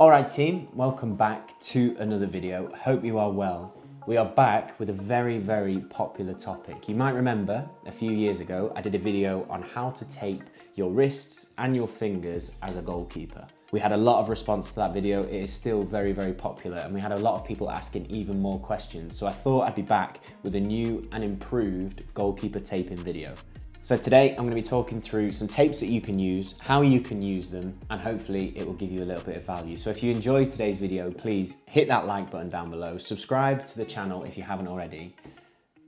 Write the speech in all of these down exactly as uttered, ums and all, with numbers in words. Alright team, welcome back to another video. Hope you are well. We are back with a very, very popular topic. You might remember a few years ago, I did a video on how to tape your wrists and your fingers as a goalkeeper. We had a lot of response to that video. It is still very, very popular, and we had a lot of people asking even more questions. So I thought I'd be back with a new and improved goalkeeper taping video. So today I'm going to be talking through some tapes that you can use, how you can use them, and hopefully it will give you a little bit of value. So if you enjoyed today's video, please hit that like button down below, subscribe to the channel if you haven't already,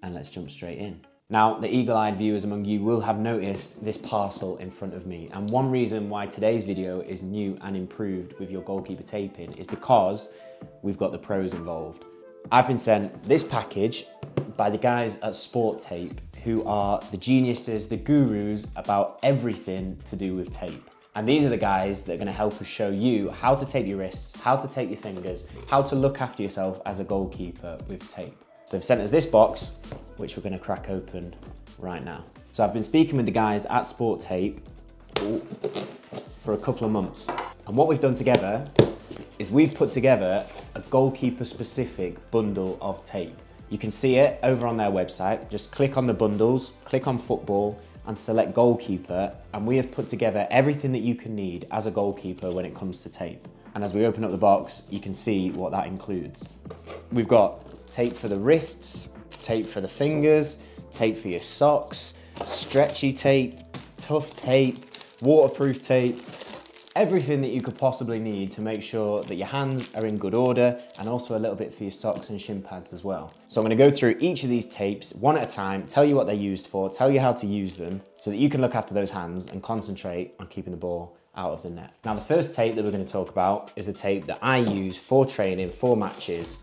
and let's jump straight in. Now, the eagle-eyed viewers among you will have noticed this parcel in front of me, and one reason why today's video is new and improved with your goalkeeper taping is because we've got the pros involved. I've been sent this package by the guys at Sport Tape, who are the geniuses, the gurus about everything to do with tape. And these are the guys that are gonna help us show you how to tape your wrists, how to tape your fingers, how to look after yourself as a goalkeeper with tape. So they've sent us this box, which we're gonna crack open right now. So I've been speaking with the guys at Sport Tape for a couple of months. And what we've done together is we've put together a goalkeeper-specific bundle of tape. You can see it over on their website. Just click on the bundles, click on football, and select goalkeeper, and we have put together everything that you can need as a goalkeeper when it comes to tape. And as we open up the box, you can see what that includes. We've got tape for the wrists, tape for the fingers, tape for your socks, stretchy tape, tough tape, waterproof tape, everything that you could possibly need to make sure that your hands are in good order, and also a little bit for your socks and shin pads as well. So I'm gonna go through each of these tapes one at a time, tell you what they're used for, tell you how to use them so that you can look after those hands and concentrate on keeping the ball out of the net. Now, the first tape that we're gonna talk about is the tape that I use for training, for matches,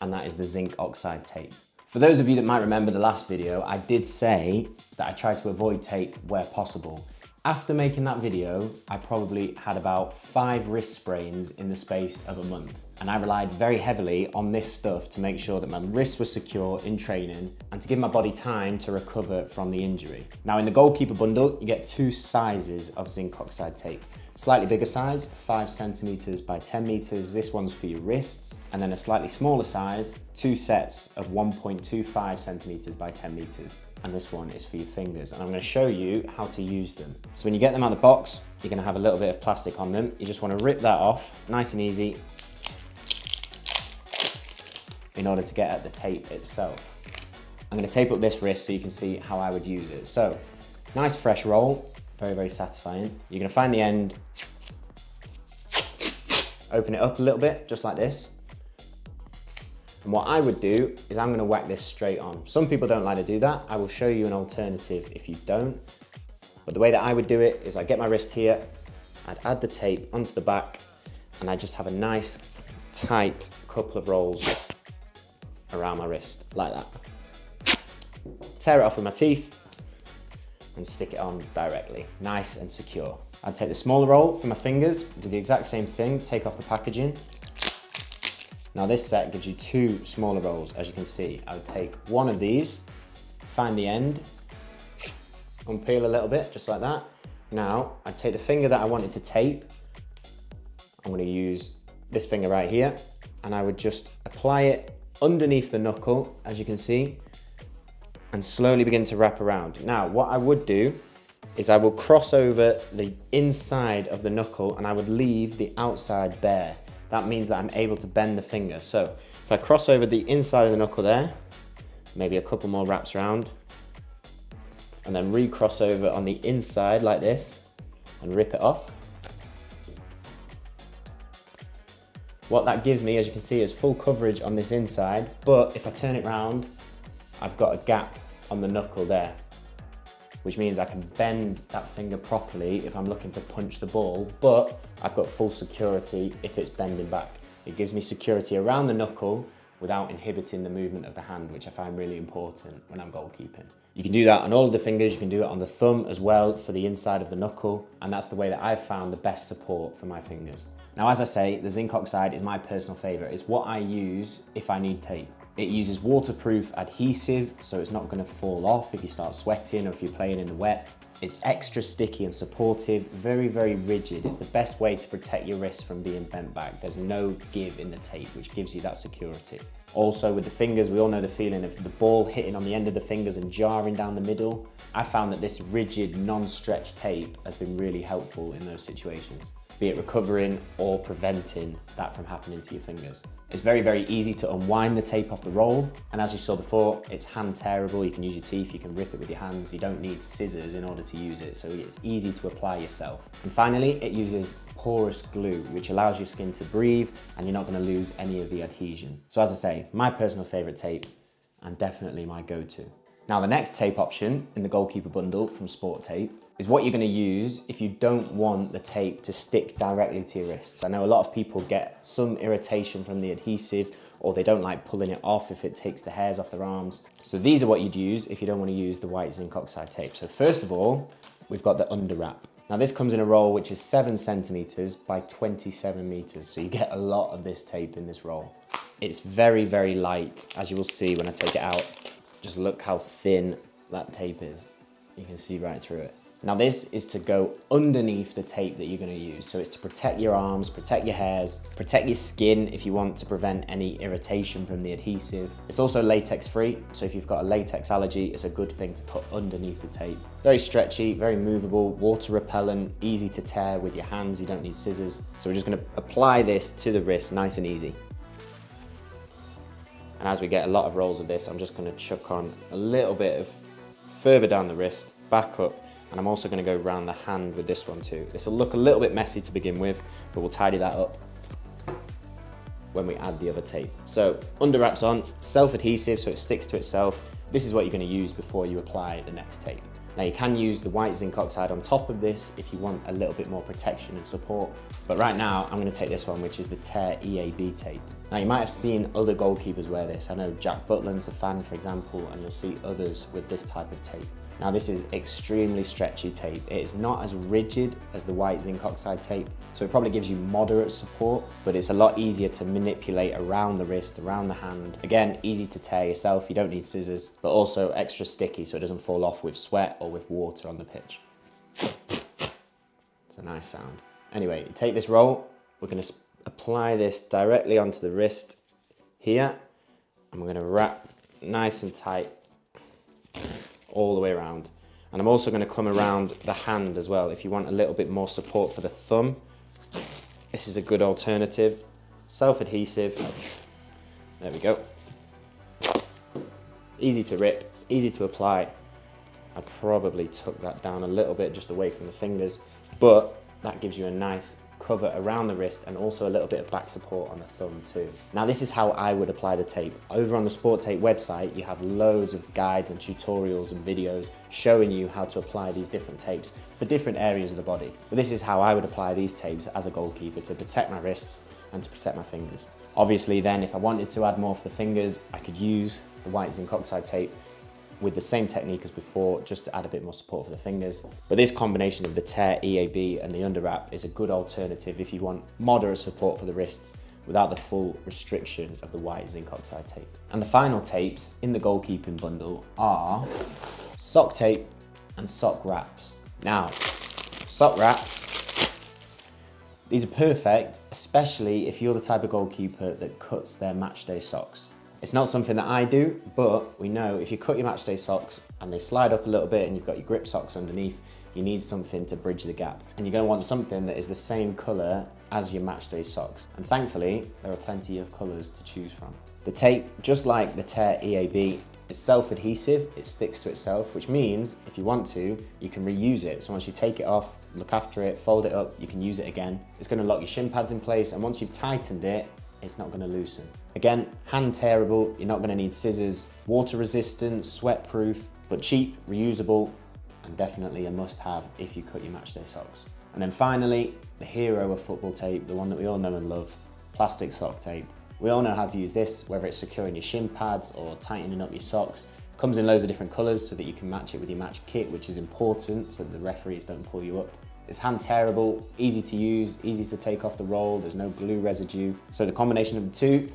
and that is the zinc oxide tape. For those of you that might remember the last video, I did say that I try to avoid tape where possible. After making that video, I probably had about five wrist sprains in the space of a month. And I relied very heavily on this stuff to make sure that my wrists were secure in training and to give my body time to recover from the injury. Now, in the goalkeeper bundle, you get two sizes of zinc oxide tape. Slightly bigger size, five centimeters by ten meters. This one's for your wrists. And then a slightly smaller size, two sets of one point two five centimeters by ten meters. And this one is for your fingers. And I'm gonna show you how to use them. So when you get them out of the box, you're gonna have a little bit of plastic on them. You just wanna rip that off, nice and easy, in order to get at the tape itself. I'm gonna tape up this wrist so you can see how I would use it. So, nice fresh roll, very, very satisfying. You're gonna find the end, open it up a little bit, just like this. And what I would do is I'm gonna whack this straight on. Some people don't like to do that. I will show you an alternative if you don't. But the way that I would do it is I get my wrist here, I'd add the tape onto the back, and I just have a nice, tight couple of rolls around my wrist, like that. Tear it off with my teeth and stick it on directly, nice and secure. I'd take the smaller roll for my fingers, do the exact same thing, take off the packaging. Now this set gives you two smaller rolls, as you can see. I would take one of these, find the end, unpeel a little bit, just like that. Now, I'd take the finger that I wanted to tape. I'm gonna use this finger right here, and I would just apply it underneath the knuckle, as you can see, and slowly begin to wrap around. Now, what I would do is I will cross over the inside of the knuckle, and I would leave the outside bare. That means that I'm able to bend the finger. So if I cross over the inside of the knuckle there, maybe a couple more wraps around, and then re-cross over on the inside like this and rip it off. What that gives me, as you can see, is full coverage on this inside, but if I turn it round, I've got a gap on the knuckle there, which means I can bend that finger properly if I'm looking to punch the ball, but I've got full security if it's bending back. It gives me security around the knuckle without inhibiting the movement of the hand, which I find really important when I'm goalkeeping. You can do that on all of the fingers, you can do it on the thumb as well for the inside of the knuckle, and that's the way that I've found the best support for my fingers. Now, as I say, the zinc oxide is my personal favorite. It's what I use if I need tape. It uses waterproof adhesive, so it's not gonna fall off if you start sweating or if you're playing in the wet. It's extra sticky and supportive, very, very rigid. It's the best way to protect your wrists from being bent back. There's no give in the tape, which gives you that security. Also with the fingers, we all know the feeling of the ball hitting on the end of the fingers and jarring down the middle. I found that this rigid, non-stretch tape has been really helpful in those situations, be it recovering or preventing that from happening to your fingers. It's very, very easy to unwind the tape off the roll. And as you saw before, it's hand tearable. You can use your teeth, you can rip it with your hands. You don't need scissors in order to use it. So it's easy to apply yourself. And finally, it uses porous glue, which allows your skin to breathe and you're not gonna lose any of the adhesion. So as I say, my personal favorite tape and definitely my go-to. Now the next tape option in the goalkeeper bundle from Sport Tape is what you're gonna use if you don't want the tape to stick directly to your wrists. I know a lot of people get some irritation from the adhesive, or they don't like pulling it off if it takes the hairs off their arms. So these are what you'd use if you don't wanna use the white zinc oxide tape. So first of all, we've got the under wrap. Now this comes in a roll which is seven centimeters by twenty-seven meters. So you get a lot of this tape in this roll. It's very, very light, as you will see when I take it out. Just look how thin that tape is. You can see right through it. Now this is to go underneath the tape that you're gonna use. So it's to protect your arms, protect your hairs, protect your skin if you want to prevent any irritation from the adhesive. It's also latex free. So if you've got a latex allergy, it's a good thing to put underneath the tape. Very stretchy, very movable, water repellent, easy to tear with your hands. You don't need scissors. So we're just gonna apply this to the wrist, nice and easy. And as we get a lot of rolls of this, I'm just gonna chuck on a little bit of further down the wrist, back up, and I'm also gonna go around the hand with this one too. This will look a little bit messy to begin with, but we'll tidy that up when we add the other tape. So under wraps on, self-adhesive, so it sticks to itself. This is what you're gonna use before you apply the next tape. Now you can use the white zinc oxide on top of this if you want a little bit more protection and support. But right now I'm gonna take this one, which is the Tear E A B tape. Now you might have seen other goalkeepers wear this. I know Jack Butland's a fan, for example, and you'll see others with this type of tape. Now this is extremely stretchy tape. It is not as rigid as the white zinc oxide tape, so it probably gives you moderate support, but it's a lot easier to manipulate around the wrist, around the hand. Again, easy to tear yourself, you don't need scissors, but also extra sticky so it doesn't fall off with sweat or with water on the pitch. It's a nice sound. Anyway, you take this roll, we're gonna apply this directly onto the wrist here, and we're gonna wrap nice and tight all the way around. And I'm also going to come around the hand as well. If you want a little bit more support for the thumb, this is a good alternative. Self-adhesive, there we go. Easy to rip, easy to apply. I probably took that down a little bit just away from the fingers, but that gives you a nice cover around the wrist and also a little bit of back support on the thumb too. Now this is how I would apply the tape. Over on the Sport Tape website, you have loads of guides and tutorials and videos showing you how to apply these different tapes for different areas of the body. But this is how I would apply these tapes as a goalkeeper to protect my wrists and to protect my fingers. Obviously then, if I wanted to add more for the fingers, I could use the white zinc oxide tape with the same technique as before, just to add a bit more support for the fingers. But this combination of the Tear E A B and the under wrap is a good alternative if you want moderate support for the wrists without the full restriction of the white zinc oxide tape. And the final tapes in the goalkeeping bundle are sock tape and sock wraps. Now, sock wraps, these are perfect, especially if you're the type of goalkeeper that cuts their match day socks. It's not something that I do, but we know if you cut your matchday socks and they slide up a little bit and you've got your grip socks underneath, you need something to bridge the gap. And you're gonna want something that is the same color as your matchday socks. And thankfully, there are plenty of colors to choose from. The tape, just like the Tear E A B, is self-adhesive, it sticks to itself, which means if you want to, you can reuse it. So once you take it off, look after it, fold it up, you can use it again. It's gonna lock your shin pads in place, and once you've tightened it, it's not gonna loosen. Again, hand tearable, you're not gonna need scissors, water resistant, sweat proof, but cheap, reusable, and definitely a must have if you cut your matchday socks. And then finally, the hero of football tape, the one that we all know and love, plastic sock tape. We all know how to use this, whether it's securing your shin pads or tightening up your socks. Comes in loads of different colors so that you can match it with your match kit, which is important so that the referees don't pull you up. It's hand tearable, easy to use, easy to take off the roll, there's no glue residue. So the combination of the two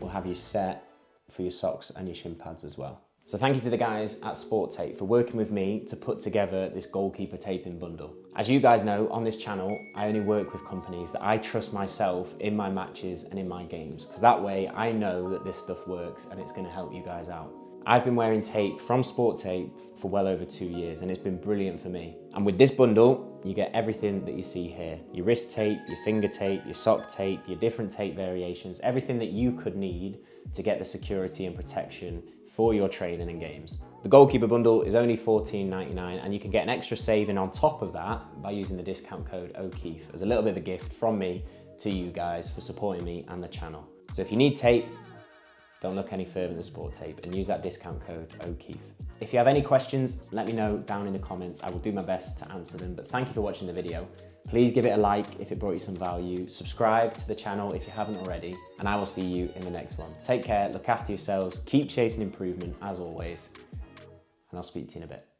will have you set for your socks and your shin pads as well. So thank you to the guys at Sport Tape for working with me to put together this goalkeeper taping bundle. As you guys know, on this channel, I only work with companies that I trust myself in my matches and in my games, because that way I know that this stuff works and it's going to help you guys out. I've been wearing tape from Sport Tape for well over two years and it's been brilliant for me. And with this bundle, you get everything that you see here. Your wrist tape, your finger tape, your sock tape, your different tape variations, everything that you could need to get the security and protection for your training and games. The goalkeeper bundle is only fourteen ninety-nine and you can get an extra saving on top of that by using the discount code O'Keefe as a little bit of a gift from me to you guys for supporting me and the channel. So if you need tape, don't look any further than Sport Tape and use that discount code O'Keefe. If you have any questions, let me know down in the comments. I will do my best to answer them, but thank you for watching the video. Please give it a like if it brought you some value. Subscribe to the channel if you haven't already, and I will see you in the next one. Take care, look after yourselves, keep chasing improvement as always, and I'll speak to you in a bit.